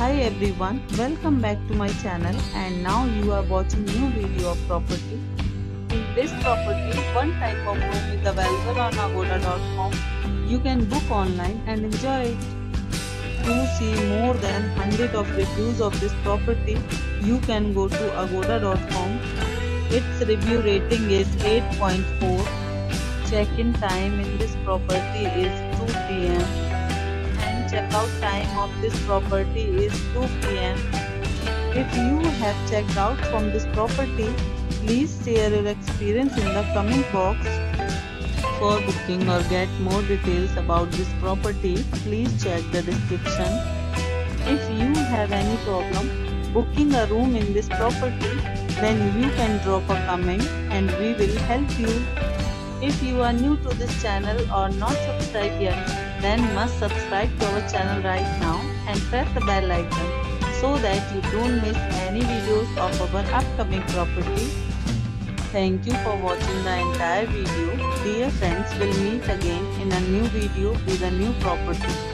Hi everyone, welcome back to my channel, and now you are watching new video of property. In this property, one type of room is available on agoda.com. You can book online and enjoy it. To see more than 100 of reviews of this property, you can go to agoda.com. Its review rating is 8.4. Check-in time in this property is 2 p.m. and check-out time of this property is 2 p.m. If you have checked out from this property, please share your experience in the comment box. For booking or get more details about this property, please check the description. If you have any problem booking a room in this property, then you can drop a comment and we will help you. If you are new to this channel or not subscribed yet, then must subscribe to our channel right now and press the bell icon so that you don't miss any videos of our upcoming property. Thank you for watching the entire video. Dear friends, we'll meet again in a new video with a new property.